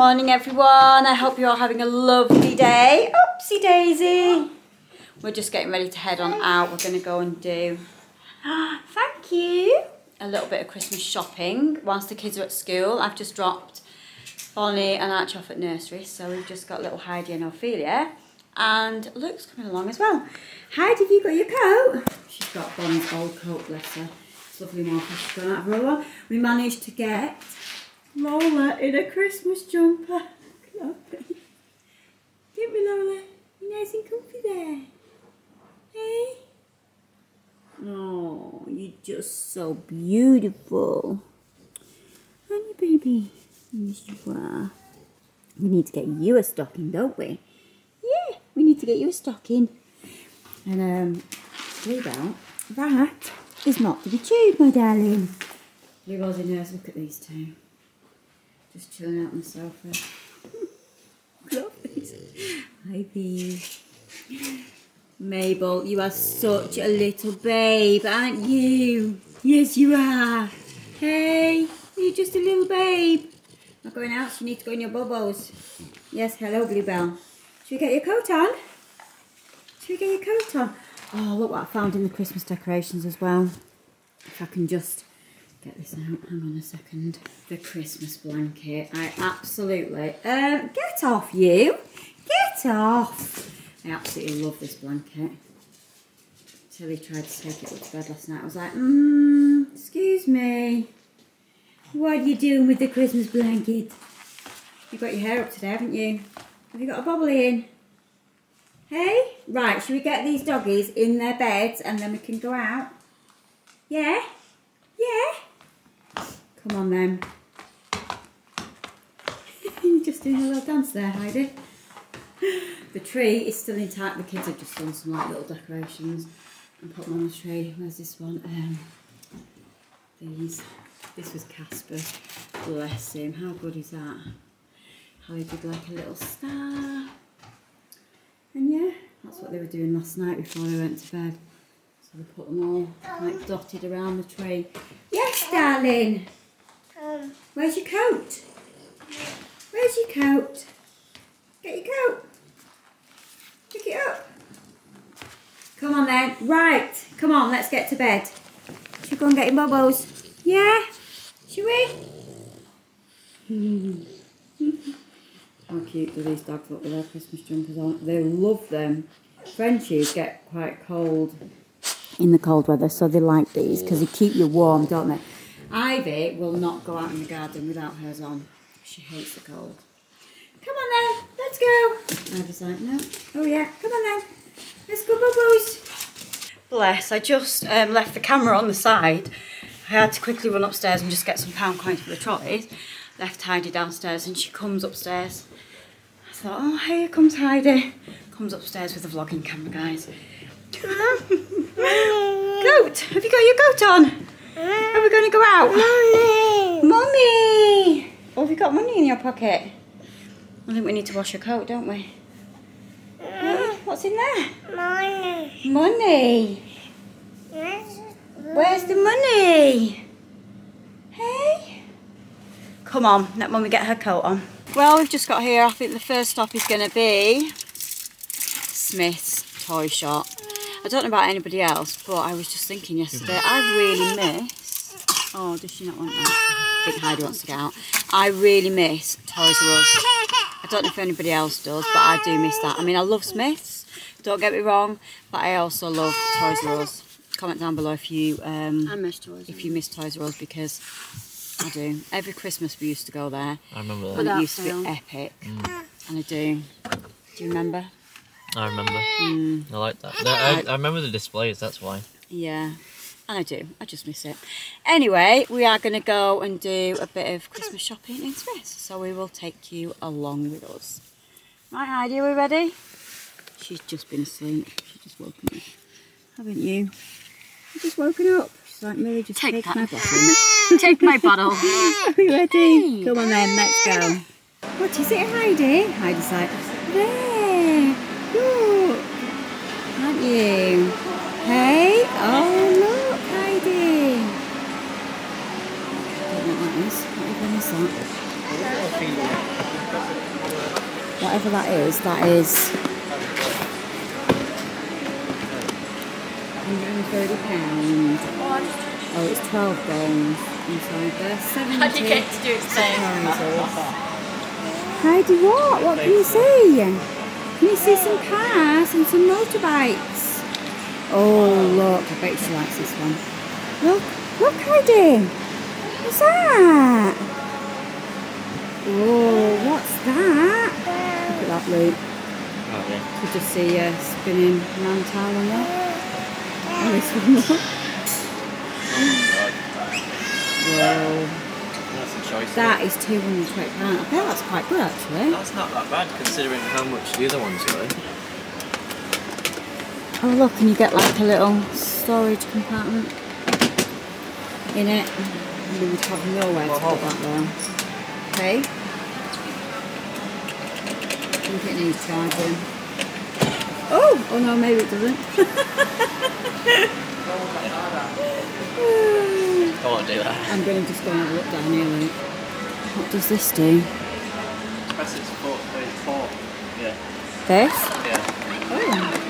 morning everyone. I hope you're all having a lovely day. Oopsie daisy. We're just getting ready to head on out. We're going to go and do, thank you, a little bit of Christmas shopping whilst the kids are at school. I've just dropped Bonnie and Arch off at nursery, so we've just got little Heidi and Ophelia. And Luke's coming along as well. Heidi, have you got your coat? She's got Bonnie's old coat, bless her. It's lovely more she's gone out of her along. We managed to get Lola in a Christmas jumper. Get me, Lola. You're nice and comfy there. Hey? Oh, you're just so beautiful. Aren't you, baby? Yes, you are. We need to get you a stocking, don't we? Yeah, we need to get you a stocking. And leave out. That is not to be chewed, my darling. You're all in nurse. Look at these two. Just chilling out on the sofa. Love these. Hi, Bee. Mabel, you are such a little babe, aren't you? Yes, you are. Hey, you're just a little babe. Not going out, so you need to go in your bobos. Yes, hello, Bluebell. Should we get your coat on? Should we get your coat on? Oh, look what I found in the Christmas decorations as well. If I can just get this out. Hang on a second. The Christmas blanket. I absolutely... get off, you. Get off. I absolutely love this blanket. Tilly tried to take it up to bed last night. I was like, excuse me. What are you doing with the Christmas blanket? You've got your hair up today, haven't you? Have you got a bobbly in? Hey? Right, should we get these doggies in their beds and then we can go out? Yeah? Yeah? Come on then. You're just doing a little dance there, Heidi. The tree is still intact. The kids have just done some like little decorations and put them on the tree. Where's this one? These. This was Casper. Bless him. How good is that? How he did like a little star. And yeah, that's what they were doing last night before they went to bed. So we put them all like dotted around the tree. Yes, darling. Where's your coat? Where's your coat? Get your coat. Pick it up. Come on then. Right. Come on, let's get to bed. Should we go and get your bobos? Yeah? Should we? How cute do these dogs look with their Christmas jumpers on? They love them. Frenchies get quite cold in the cold weather, so they like these because they keep you warm, don't they? Ivy will not go out in the garden without hers on. She hates the cold. Come on then, let's go. I was like, no. Oh yeah, come on then. Let's go, bubbles. Bless, I just left the camera on the side. I had to quickly run upstairs and just get some pound coins for the trolleys. Left Heidi downstairs and she comes upstairs. I thought, oh, here comes Heidi. Comes upstairs with the vlogging camera, guys. Goat, have you got your goat on? Are we going to go out? Mummy! Mummy! Oh, have you got money in your pocket? I think we need to wash your coat, don't we? What's in there? Money. Money? Where's the money? Hey? Come on, let Mummy get her coat on. Well, we've just got here. I think the first stop is going to be Smith's toy shop. I don't know about anybody else, but I was just thinking yesterday, I really miss... Oh, does she not want that? I think Heidi wants to get out. I really miss Toys R Us. I don't know if anybody else does, but I do miss that. I mean, I love Smith's, don't get me wrong, but I also love Toys R Us. Comment down below if you miss Toys R Us, because I do. Every Christmas we used to go there. I remember that. And it used to be epic. Mm. And I do. Do you remember? I remember. Mm. I like that. No, I remember the displays, that's why. Yeah. And I do. I just miss it. Anyway, we are going to go and do a bit of Christmas shopping in Smith's, so we will take you along with us. Right, Heidi, are we ready? She's just been asleep. She's just woken up. Haven't you? I've just woken up. She's like, Millie, just take my bottle. Take my bottle. Are we ready? Come on then, let's go. What is it, Heidi? Heidi's like, there. Look. Aren't you? Hey. Oh, look, Heidi. I don't know what that is. What is that? whatever that is, £130. Oh, it's 12 bones inside there. 70. How do you get to do it same? How do what? What can you see? Can you see some cars and some motorbikes? Oh, look. I bet she likes this one. Look. Look, Heidi. What's that? Oh, what's that? Look at that loop. Oh, yeah. You just see spinning round the tile on there. Oh, this one, look. Whoa. That is £220. I bet that's quite good, actually. That's not that bad, considering how much the other ones were. Oh, look, and you get like a little storage compartment in it. We would have nowhere to put that there. Okay. I think it needs charging. Oh! Oh no, maybe it doesn't. I won't do that. I'm going to just go and have a look down here, Luke. What does this do? Press it forward. Yeah. This? Yeah. Oh.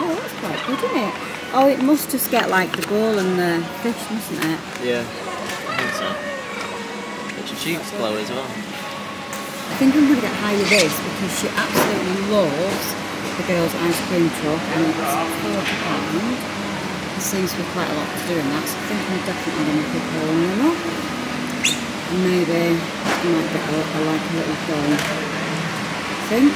Oh, that's quite good, isn't it? Oh, it must just get like the ball and the fish, mustn't it? Yeah, I think so. But your cheeks glow as well. I think I'm going to get high with this because she absolutely loves the girls' ice cream truck and it's £40. There seems to be quite a lot to do in that, so I think I'm definitely going to pick her one up. And maybe I might get a like a little film thing.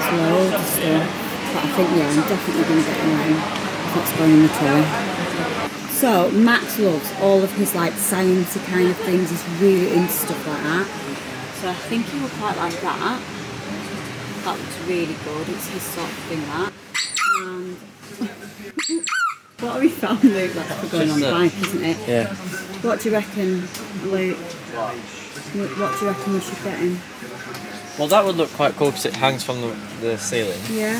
It's loads of stuff, but I think yeah, I'm definitely going to get one that's going in the toy. So Max loves all of his like sciencey kind of things. He's really into stuff like that. So I think he would quite like that. That looks really good. It's his sort of thing that. And what have we found, Luke? That's for going on the bike, isn't it? Yeah. What do you reckon, Luke? What do you reckon we should get him? Well, that would look quite cool because it hangs from the ceiling. Yeah.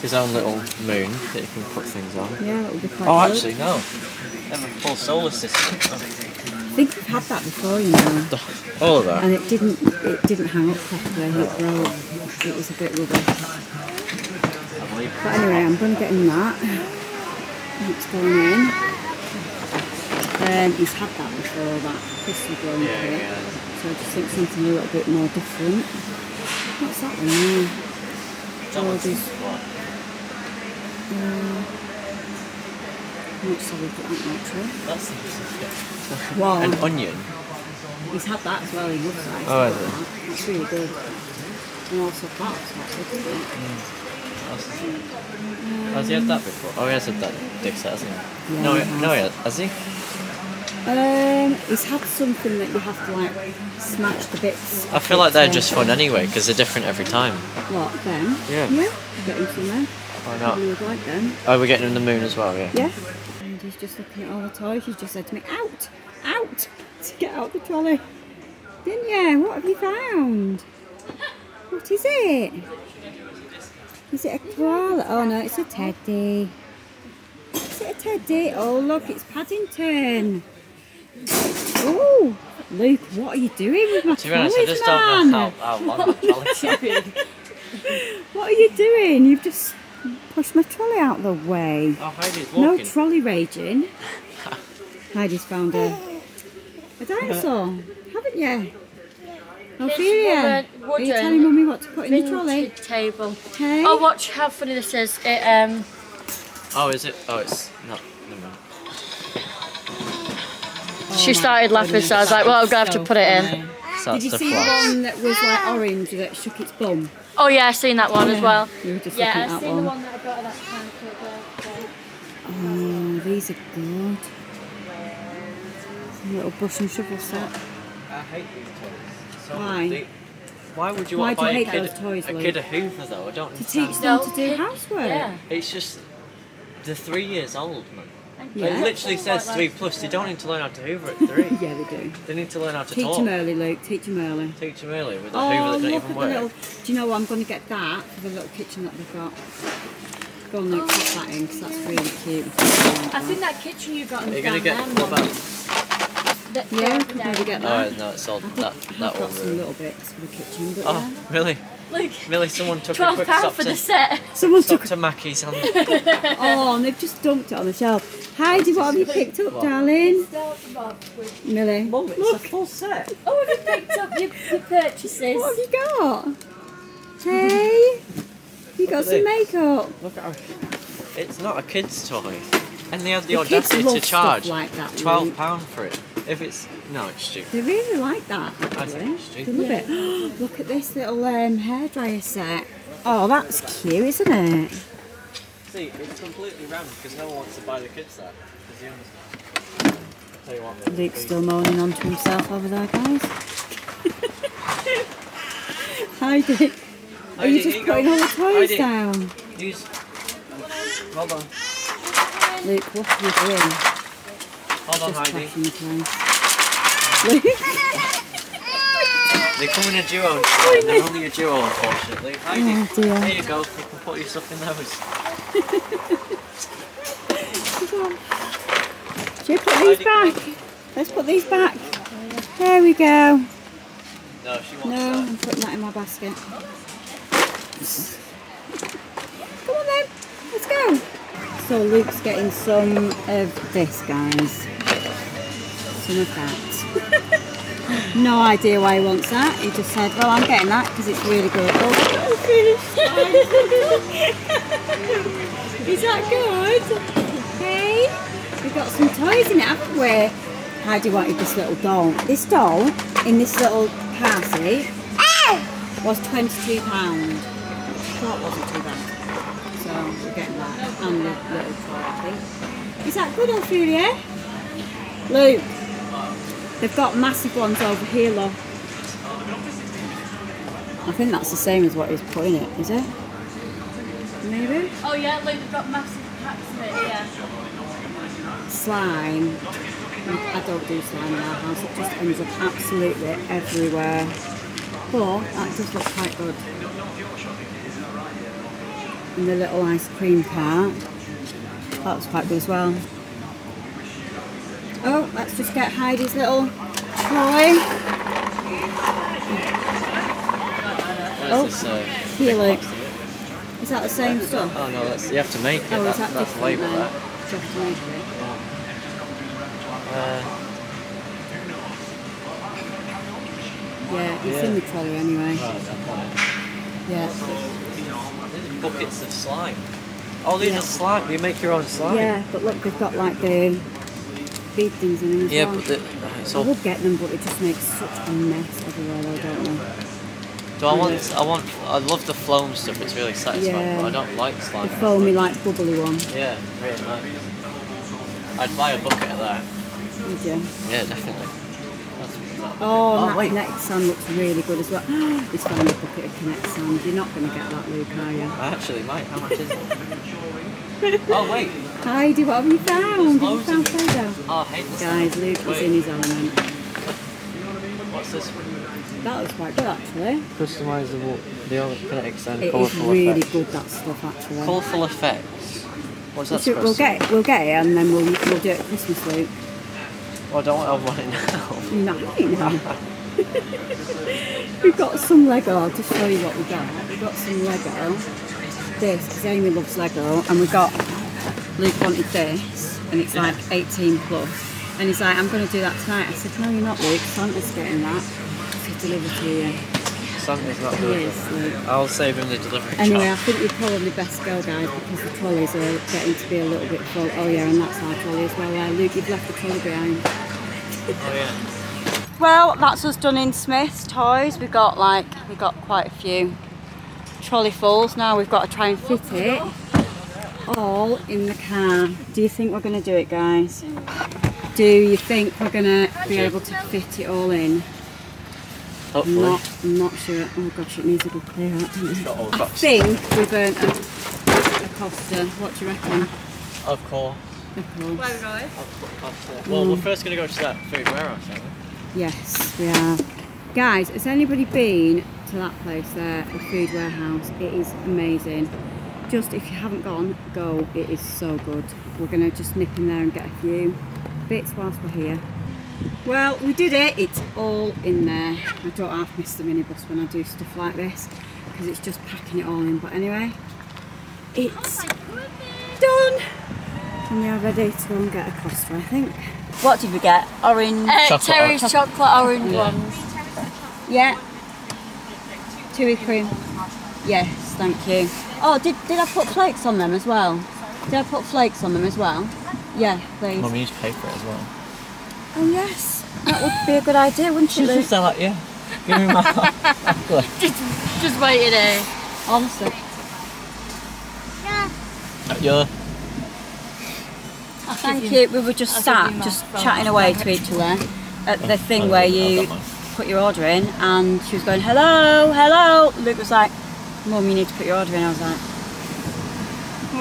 His own little moon that you can put things on. Yeah, that would be quite good. Actually, no. They have a full solar system. I think we've had that before, you know. All of that. And it didn't hang up properly. It was a bit rubbish. But anyway, I'm going to get him that. It's going in. He's had that before, that crystal blown bit. So I just think something a little bit more different. What's that one now? Not solid, but natural. That's interesting. Wow. An onion. He's had that as well, he loves that. Oh, is it? That's really good. And also that's quite good, isn't it? Mm. Has he had that before? Oh, he has had that Dixit, hasn't he? Yeah, no, he has. Has he? He's had something that you have to like smash the bits. I feel like they're just fun anyway, because they're different every time. What, them? Yeah. Yeah, getting some there. Why not? Would like them. Oh, we're getting him the moon as well, yeah? Yeah. And he's just looking at all the toys. He's just said to me, out! Out! To get out the trolley. Didn't you? What have you found? What is it? Is it a koala? Oh no, it's a teddy. Is it a teddy? Oh look, it's Paddington. Oh, Luke, what are you doing with my trolley, man? To be honest, I just don't know how long my trolley's doing. What are you doing? You've just pushed my trolley out of the way. Oh, Heidi's walking. No trolley raging. Heidi's found a dinosaur, haven't you? Ophelia, are you telling Mummy what to put in the trolley? Table. Okay. Oh, watch how funny this is. Oh, is it? Oh, it's not. She started laughing, so I was like, well, I'm going to have to put it in. Did you see the one that was like orange that shook its bum? Oh yeah, I've seen that one as well. Yeah, I've seen the one that I got at that time. Oh, these are good. A little brush and shovel set. I hate these toys. Why? Why would you want to buy a kid a hoover though? I don't understand. To teach them to do housework? Yeah. It's just, they're 3 years old, man. Yeah. It literally says 3+. They don't need to learn how to hoover at 3. Yeah, they do. They need to learn how to talk. Teach them early, Luke. Teach them early. Teach them early with a hoover that doesn't even work. Do you know what? I'm going to get that for the little kitchen that they've got. Go on, Luke, put that in because that's really cute. I think that kitchen you got in the down there, Mum. That yeah, we can get that. No, it's not sold. That one. Some little bits for the kitchen. But oh, yeah. Really? Look, Millie, someone took a quick stop for the set. Someone took to Mackie's on. Oh, and they've just dumped it on the shelf. Heidi, what have you picked up, darling? Millie. Mum, it's a full set. Oh, I've picked up your purchases. What have you got? Hey, you got some makeup. Look at her. It's not a kid's toy. And they had the audacity to charge like that, £12 for it. If it's no, it's stupid. They really like that. I think it's stupid. They love it. Oh, look at this little hairdryer set. Oh, that's cute, isn't it? See, it's completely round because no one wants to buy the kids that. Tell you what, Luke's still moaning on to himself over there, guys. Heidi, are you just putting all the toys down? Hold on. Luke, what are you doing? Hold on, Heidi. Luke? They come in a duo. They're only a duo, unfortunately. Heidi, oh dear. There you go. You can put your stuff in those. Should we put these back? Let's put these back. There we go. No, she wants that. No, I'm putting that in my basket. Come on then. Let's go. So Luke's getting some of this, guys. Some of that. No idea why he wants that. He just said, well, I'm getting that because it's really good. Is that good? Okay. We've got some toys in it, haven't we? Heidi wanted this little doll. This doll in this little party was £22. I thought it wasn't too bad. So we're getting that and the little toy, I think. Is that good, Ophelia? Luke, they've got massive ones over here, love. I think that's the same as what he's putting it, is it? Maybe? Oh yeah, Luke, they've got massive packs of it, yeah. Slime. I don't do slime in our house, it just ends up absolutely everywhere. But that does look quite good. And the little ice cream part. That's quite good as well. Oh, let's just get Heidi's little toy. Oh, here, Luke. Is that the same stuff? Oh no, that's, you have to make it. Oh, is that different? Label that. You have to make it. Yeah, it's in the trolley anyway. Oh, yeah. Buckets of slime. Oh, these are slime. You make your own slime. Yeah, but look, they've got like the bead things in them. Yeah, but I would get them, but it just makes such a mess everywhere, though, don't they? Do I want? I love the foam stuff. It's really satisfying. Yeah. But I don't like slime. The foamy, like bubbly one. Yeah, really nice. I'd buy a bucket of that. Would you? Yeah, definitely. Oh, that Kinetic Sand looks really good as well. It's found a bucket of Kinetic Sand. You're not going to get that, Luke, are you? I actually might. How much is it? Oh, wait. Heidi, what have you found? Have you found Lego? Oh, I hate this. Guys, Luke is in his element. What's this? That looks quite good, actually. Customisable, the old Kinetic Sand. It is really good, that stuff, actually. Colourful effects. What's that supposed to be? We'll get it and then we'll do it at Christmas, Luke. Oh, don't I want it now? No, I ain't now. We've got some Lego. I'll just show you what we got. We've got some Lego. This, because Amy loves Lego. And we got, Luke wanted this. And it's like 18 plus. And he's like, I'm going to do that tonight. I said, no, you're not, Luke. Santa's getting that. He'll deliver to you. Santa's not delivering. Yes, I'll save him the delivery anyway, I think you'd probably best go, guys, because the trolleys are getting to be a little bit full. Oh yeah, and that's our trolley as well. Yeah, Luke, you've left the trolley behind. Oh yeah. Well, that's us done in Smith's toys. We got quite a few trolley fulls. Now we've got to try and fit it all in the car. Do you think we're going to do it, guys? Do you think we're going to be able to fit it all in? Hopefully. Not sure. Oh gosh, it needs a good clear out, doesn't it? I think we've earned a Costa. What do you reckon? Of course. Well, we're first going to go to that food warehouse, aren't we? Yes, we are. Guys, has anybody been to that place there, the food warehouse? It is amazing. Just if you haven't gone, go. It is so good. We're going to just nip in there and get a few bits whilst we're here. Well, we did it, it's all in there. I don't half miss the minibus when I do stuff like this because it's just packing it all in. But anyway, it's done. And we are ready to go and get a Costa, I think. What did we get? Orange? Terry's chocolate orange ones. Yeah. Chewy cream. Yes, thank you. Oh, did I put flakes on them as well? Did I put flakes on them as well? Yeah, please. Mum, you should pay for it as well. Oh yes, that would be a good idea, wouldn't you? She's like, yeah, give me my chocolate. Just wait today. Honestly. Yeah. You're... Oh, thank you. We were just chatting away to each other at the thing where you put your order in, and she was going, hello, hello. Luke was like, Mum, you need to put your order in. I was like, we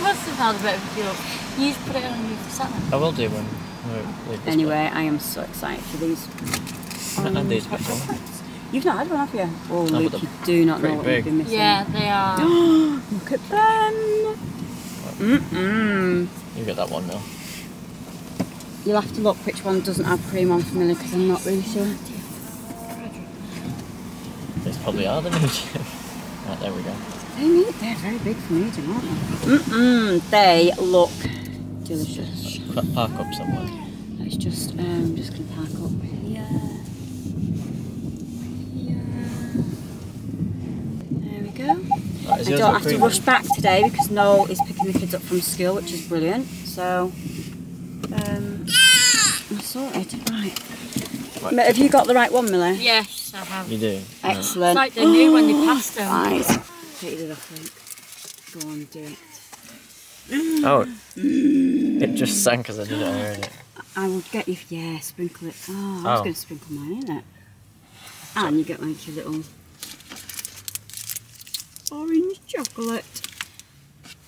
must have had a bit of a deal. You just put it on and you sat there. I will do one. Anyway, I am so excited for these. And these chocolates. You've not had one, have you? Oh, Luke, you do not know what you've been missing. Yeah, they are. Look at them. You get that one now. You'll have to look which one doesn't have cream on for Millie because I'm not really sure. These probably are the medium. Right, there we go. They're very big for medium, aren't they? They look delicious. Park up somewhere. Let's just, I'm just going to park up here. There we go. Right, I don't have to rush back today because Noel is picking the kids up from school, which is brilliant. So, I'm sorted. Right. Have you got the right one, Millie? Yes, I have. You do? Excellent. It's like they knew when they passed them. Right. Take it off, Luke. Go on, do it. Oh, it just sank because I did it earlier, didn't it? I will get you, yeah, sprinkle it. Oh, I was going to sprinkle mine in it. And you get like your little orange chocolate.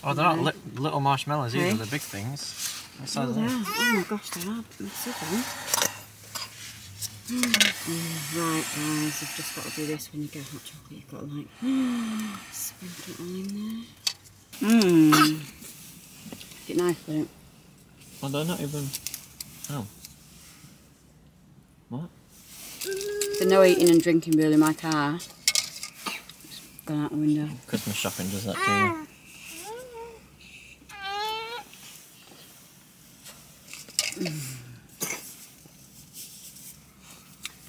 Oh, they're not little marshmallows either, they're big things. They are. Oh my gosh, they are massive, aren't they? Right, guys, I've just got to do this when you get hot chocolate. You've got to like sprinkle it all in there. Get nice, Luke. Well, they're not even. Oh. What? So, no eating and drinking really in my car. Just gone out the window. Christmas shopping does that too.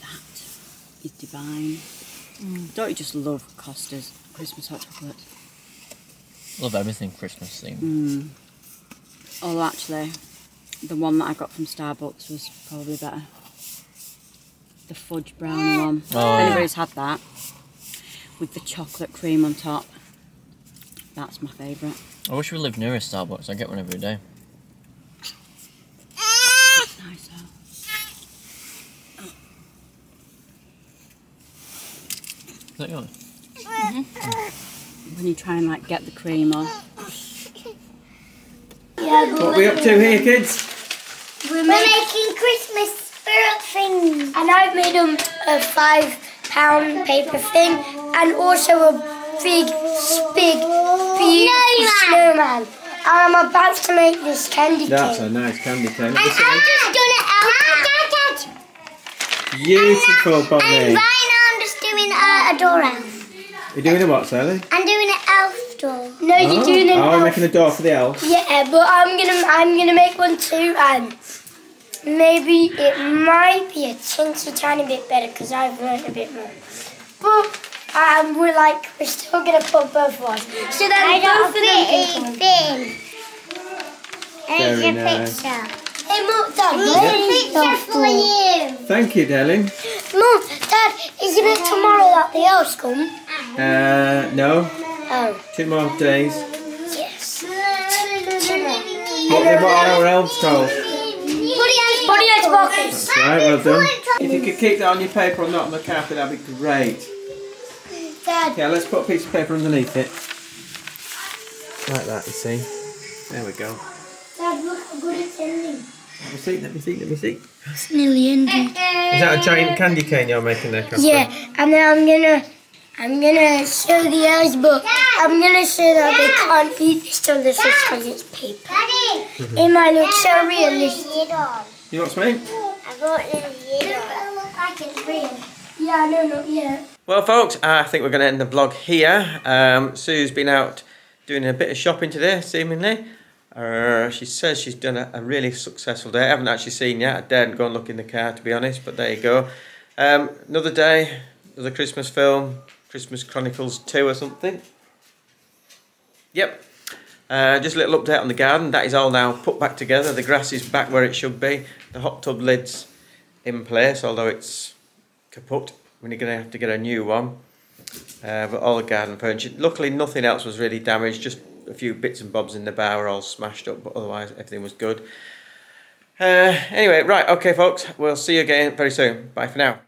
That is divine. Don't you just love Costa's Christmas hot chocolate? Love everything Christmas themed. Oh, actually, the one that I got from Starbucks was probably better. The fudge brown one. Oh. Anybody's had that with the chocolate cream on top. That's my favourite. I wish we lived near a Starbucks. I get one every day. That's nice though. Is that yours? When you try and like get the cream off. What are we up to here, kids? We're making Christmas spirit things. And I've made them a £5 paper thing and also a big snowman. And I'm about to make this candy cane. That's a nice candy cane. And I've just done it out. Beautiful, Bobby. And right now I'm just doing a door elf. You're doing a what, Sally? I'm doing an elf door. No, you're doing an elf. Oh, making a door for the elf. Yeah, but I'm gonna make one too, and maybe it might be a teensy tiny bit better because I've learned a bit more. But we're still gonna put both ones. So then both of them can come. There's your picture. Hey, Mum, Dad, here's a picture for you. Thank you, darling. Mum, Dad, is it tomorrow that the elves come? No. Oh. 2 more days. Yes. What are our elves called? Buddy Elves Boxes. That's right, well done. If you could keep that on your paper or not on the carpet, that'd be great. Dad. Yeah, let's put a piece of paper underneath it. Like that, you see. There we go. Dad, look how good it's ending. Let me see. It's nearly ending. Is that a giant candy cane you're making there, Costa? Yeah, and then I'm gonna show the elves, but I'm gonna show that they can't eat this till this is because it's paper. It might look so realistic. You know what's me? I got it in the yellow. It looks like it's red. Yeah, no, not yet. Well, folks, I think we're going to end the vlog here. Sue's been out doing a bit of shopping today, seemingly. She says she's done a really successful day. I haven't actually seen yet. I daren't go and look in the car, to be honest, but there you go. Another day, another Christmas film, Christmas Chronicles 2 or something. Yep. Just a little update on the garden. That is all now put back together. The grass is back where it should be. The hot tub lid's in place, although it's kaput. We're going to have to get a new one. But all the garden furniture. Luckily, nothing else was really damaged. Just a few bits and bobs in the bar were all smashed up, but otherwise everything was good. Anyway, right, okay folks, we'll see you again very soon. Bye for now.